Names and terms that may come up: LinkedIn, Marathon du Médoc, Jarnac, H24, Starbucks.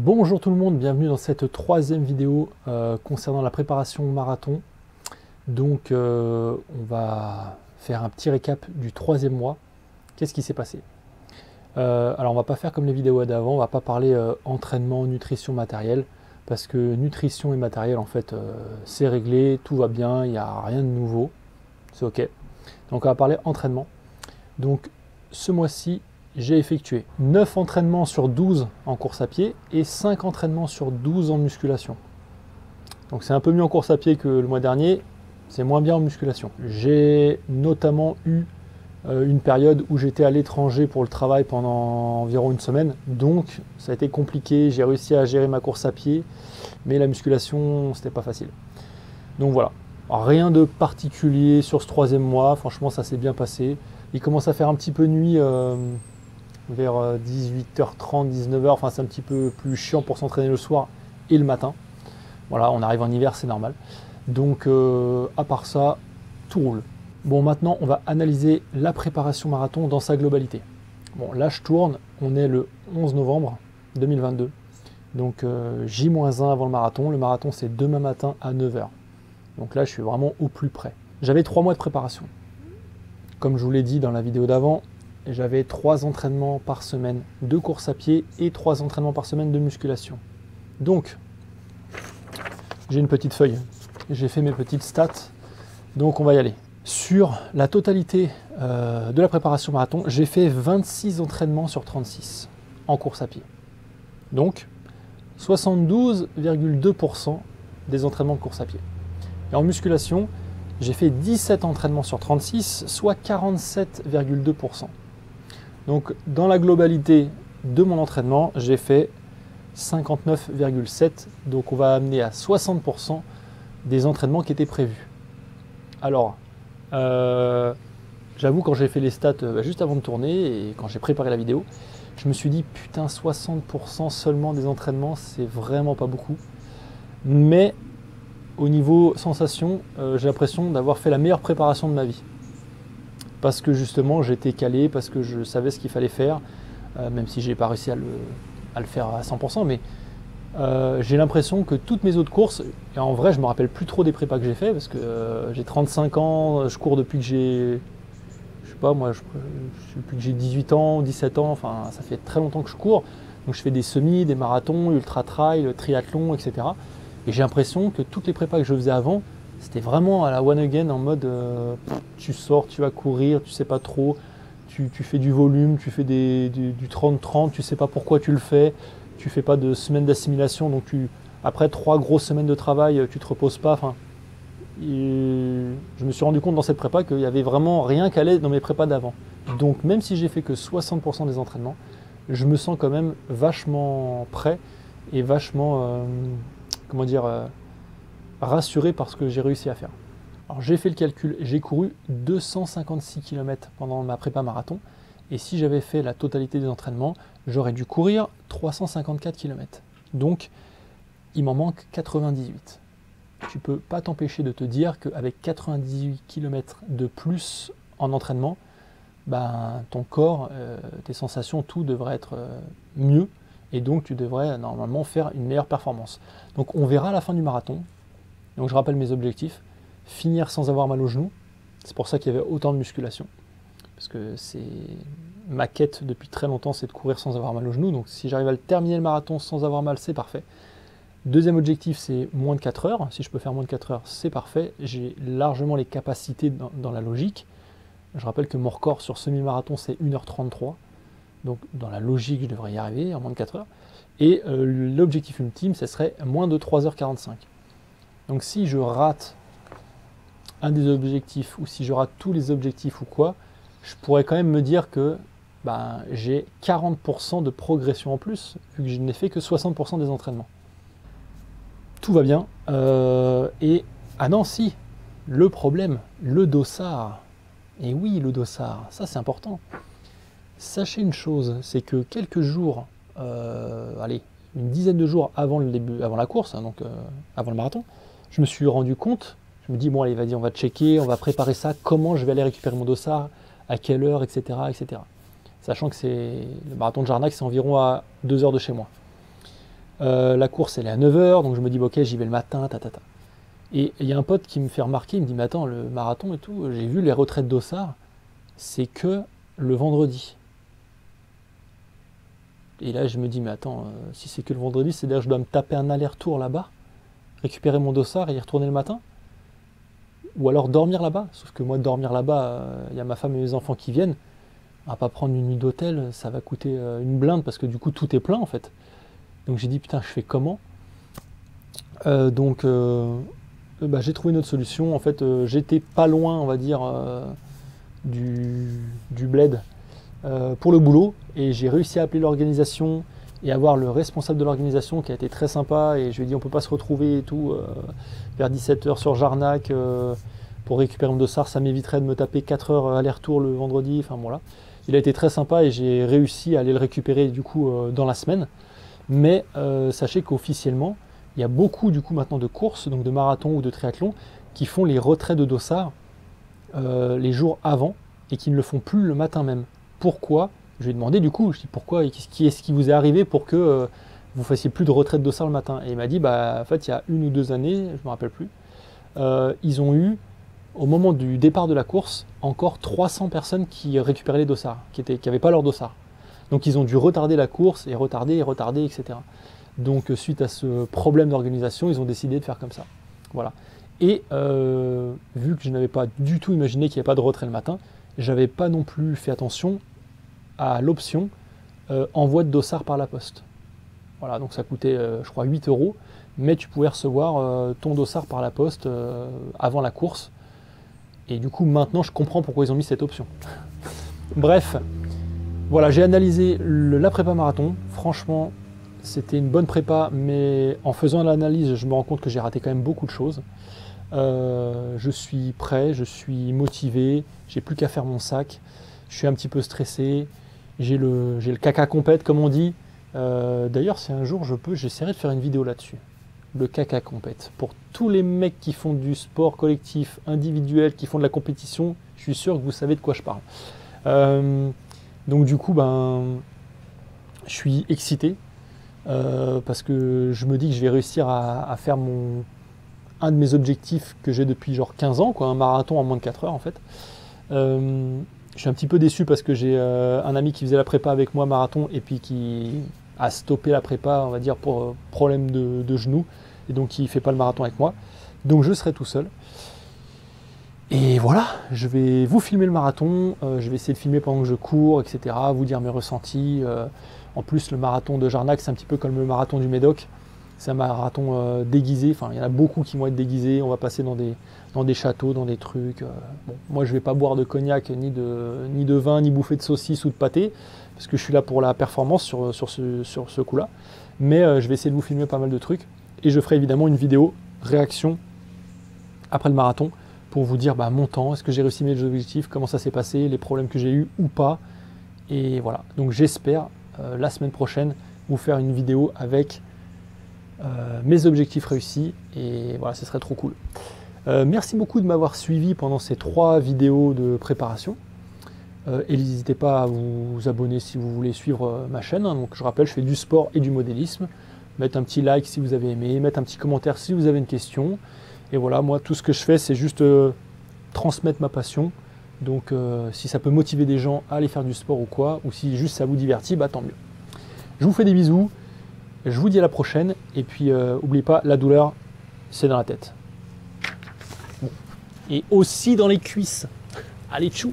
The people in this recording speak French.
Bonjour tout le monde, bienvenue dans cette troisième vidéo concernant la préparation au marathon. Donc on va faire un petit récap du troisième mois. Qu'est-ce qui s'est passé? Alors on va pas faire comme les vidéos d'avant, on va pas parler entraînement, nutrition, matériel, parce que nutrition et matériel en fait c'est réglé, tout va bien, il n'y a rien de nouveau, c'est ok. Donc on va parler entraînement. Donc ce mois-ci, j'ai effectué 9 entraînements sur 12 en course à pied et 5 entraînements sur 12 en musculation. Donc c'est un peu mieux en course à pied que le mois dernier, c'est moins bien en musculation. J'ai notamment eu une période où j'étais à l'étranger pour le travail pendant environ une semaine, donc ça a été compliqué, j'ai réussi à gérer ma course à pied, mais la musculation, c'était pas facile. Donc voilà, rien de particulier sur ce troisième mois, franchement ça s'est bien passé. Il commence à faire un petit peu nuit vers 18h30, 19h, enfin c'est un petit peu plus chiant pour s'entraîner le soir et le matin. Voilà, on arrive en hiver, c'est normal. Donc à part ça, tout roule. Bon, maintenant on va analyser la préparation marathon dans sa globalité. Bon, là je tourne, on est le 11 novembre 2022, donc J-1 avant le marathon. Le marathon c'est demain matin à 9h, donc là je suis vraiment au plus près. J'avais 3 mois de préparation. Comme je vous l'ai dit dans la vidéo d'avant, j'avais 3 entraînements par semaine de course à pied et 3 entraînements par semaine de musculation. Donc, j'ai une petite feuille, j'ai fait mes petites stats, donc on va y aller. Sur la totalité de la préparation marathon, j'ai fait 26 entraînements sur 36 en course à pied. Donc, 72,2% des entraînements de course à pied. Et en musculation, j'ai fait 17 entraînements sur 36, soit 47,2%. Donc dans la globalité de mon entraînement, j'ai fait 59,7%. Donc on va amener à 60% des entraînements qui étaient prévus. Alors, j'avoue, quand j'ai fait les stats juste avant de tourner et quand j'ai préparé la vidéo, je me suis dit, putain, 60% seulement des entraînements, c'est vraiment pas beaucoup. Mais au niveau sensation, j'ai l'impression d'avoir fait la meilleure préparation de ma vie. Parce que justement, j'étais calé, parce que je savais ce qu'il fallait faire, même si je n'ai pas réussi à le faire à 100%, mais j'ai l'impression que toutes mes autres courses, et en vrai, je ne me rappelle plus trop des prépas que j'ai fait, parce que j'ai 35 ans, je cours depuis que j'ai, je sais pas moi, depuis que j'ai 18 ans, 17 ans, enfin, ça fait très longtemps que je cours, donc je fais des semis, des marathons, ultra-trail, triathlon, etc. Et j'ai l'impression que toutes les prépas que je faisais avant, c'était vraiment à la one again, en mode tu sors, tu vas courir, tu sais pas trop, tu fais du volume, tu fais du 30-30, tu sais pas pourquoi tu fais pas de semaine d'assimilation, donc après 3 grosses semaines de travail, tu te reposes pas. Enfin, je me suis rendu compte dans cette prépa qu'il n'y avait vraiment rien qu'à aller dans mes prépas d'avant. Donc même si j'ai fait que 60% des entraînements, je me sens quand même vachement prêt et vachement comment dire, rassuré par ce que j'ai réussi à faire. Alors j'ai fait le calcul, j'ai couru 256 km pendant ma prépa marathon, et si j'avais fait la totalité des entraînements, j'aurais dû courir 354 km. Donc il m'en manque 98. Tu peux pas t'empêcher de te dire qu'avec 98 km de plus en entraînement, ben, ton corps, tes sensations, tout devrait être mieux. Et donc tu devrais normalement faire une meilleure performance. Donc on verra à la fin du marathon. Donc je rappelle mes objectifs: finir sans avoir mal aux genoux, c'est pour ça qu'il y avait autant de musculation, parce que c'est ma quête depuis très longtemps, c'est de courir sans avoir mal aux genoux. Donc si j'arrive à terminer le marathon sans avoir mal, c'est parfait. Deuxième objectif, c'est moins de 4 heures, si je peux faire moins de 4 heures, c'est parfait, j'ai largement les capacités dans la logique. Je rappelle que mon record sur semi-marathon c'est 1h33. Donc dans la logique, je devrais y arriver en moins de 4 heures. Et l'objectif ultime, ce serait moins de 3h45. Donc si je rate un des objectifs, ou si je rate tous les objectifs ou quoi, je pourrais quand même me dire que ben, j'ai 40% de progression en plus, vu que je n'ai fait que 60% des entraînements. Tout va bien. Et ah non, si, le problème, le dossard. Et oui, le dossard, ça c'est important. Sachez une chose, c'est que quelques jours, allez, une dizaine de jours avant le début, avant la course, hein, donc avant le marathon, je me suis rendu compte, je me dis bon allez, vas-y, on va checker, on va préparer ça, comment je vais aller récupérer mon dossard, à quelle heure, etc., etc. Sachant que c'est le marathon de Jarnac, c'est environ à 2 heures de chez moi. La course elle est à 9h, donc je me dis bon, ok, j'y vais le matin, tatata. Et il y a un pote qui me fait remarquer, il me dit mais attends, le marathon et tout, j'ai vu les retraites d'Ossard, c'est que le vendredi. Et là je me dis mais attends, si c'est que le vendredi, c'est-à-dire je dois me taper un aller-retour là-bas, récupérer mon dossard et y retourner le matin, ou alors dormir là-bas. Sauf que moi dormir là-bas, il y a ma femme et mes enfants qui viennent, à pas prendre une nuit d'hôtel, ça va coûter une blinde parce que du coup tout est plein en fait. Donc j'ai dit putain, je fais comment? Donc j'ai trouvé une autre solution. En fait, j'étais pas loin, on va dire, du bled pour le boulot, et j'ai réussi à appeler l'organisation et avoir le responsable de l'organisation qui a été très sympa, et je lui ai dit on peut pas se retrouver et tout vers 17h sur Jarnac pour récupérer mon dossard, ça m'éviterait de me taper 4 heures aller-retour le vendredi, enfin voilà. Il a été très sympa et j'ai réussi à aller le récupérer du coup dans la semaine. Mais sachez qu'officiellement, il y a beaucoup du coup maintenant de courses, donc de marathons ou de triathlons, qui font les retraits de dossards les jours avant et qui ne le font plus le matin même. Pourquoi? Je lui ai demandé du coup, je lui ai dit pourquoi, qu'est-ce qui vous est arrivé pour que vous fassiez plus de retraits de dossards le matin? Et il m'a dit, bah en fait il y a 1 ou 2 années, je ne me rappelle plus, ils ont eu, au moment du départ de la course, encore 300 personnes qui récupéraient les dossards, qui n'avaient pas leur dossard. Donc ils ont dû retarder la course, et retarder, etc. Donc suite à ce problème d'organisation, ils ont décidé de faire comme ça. Voilà. Et vu que je n'avais pas du tout imaginé qu'il n'y avait pas de retrait le matin, je n'avais pas non plus fait attention à l'option envoi de dossard par la poste. Voilà, donc ça coûtait, je crois, 8 €, mais tu pouvais recevoir ton dossard par la poste avant la course. Et du coup, maintenant, je comprends pourquoi ils ont mis cette option. Bref. Voilà, j'ai analysé la prépa marathon. Franchement, c'était une bonne prépa, mais en faisant l'analyse, je me rends compte que j'ai raté quand même beaucoup de choses. Je suis prêt, je suis motivé, j'ai plus qu'à faire mon sac. Je suis un petit peu stressé, j'ai le caca compète, comme on dit. D'ailleurs, si un jour je peux, j'essaierai de faire une vidéo là-dessus. Le caca compète. Pour tous les mecs qui font du sport collectif, individuel, qui font de la compétition, je suis sûr que vous savez de quoi je parle. Donc du coup, ben, je suis excité parce que je me dis que je vais réussir à faire un de mes objectifs que j'ai depuis genre 15 ans, quoi, un marathon en moins de 4 heures en fait. Je suis un petit peu déçu parce que j'ai un ami qui faisait la prépa avec moi, marathon, et puis qui a stoppé la prépa, on va dire, pour problème de genou, et donc il ne fait pas le marathon avec moi. Donc je serai tout seul. Et voilà, je vais vous filmer le marathon, je vais essayer de filmer pendant que je cours, etc., vous dire mes ressentis. En plus, le marathon de Jarnac, c'est un petit peu comme le marathon du Médoc. C'est un marathon déguisé, enfin, il y en a beaucoup qui vont être déguisés. On va passer dans des châteaux, dans des trucs. Bon, moi, je ne vais pas boire de cognac, ni de vin, ni bouffer de saucisse ou de pâté, parce que je suis là pour la performance sur ce coup-là. Mais je vais essayer de vous filmer pas mal de trucs. Et je ferai évidemment une vidéo réaction après le marathon, pour vous dire bah, mon temps, est-ce que j'ai réussi mes objectifs, comment ça s'est passé, les problèmes que j'ai eus ou pas. Et voilà, donc j'espère la semaine prochaine vous faire une vidéo avec mes objectifs réussis, et voilà, ce serait trop cool. Merci beaucoup de m'avoir suivi pendant ces 3 vidéos de préparation. Et n'hésitez pas à vous abonner si vous voulez suivre ma chaîne. Hein. Donc je rappelle, je fais du sport et du modélisme. Mettre un petit like si vous avez aimé, mettre un petit commentaire si vous avez une question. Et voilà, moi, tout ce que je fais, c'est juste transmettre ma passion. Donc, si ça peut motiver des gens à aller faire du sport ou quoi, ou si juste ça vous divertit, bah tant mieux. Je vous fais des bisous, je vous dis à la prochaine, et puis, n'oubliez pas, la douleur, c'est dans la tête. Bon. Et aussi dans les cuisses. Allez, tchou!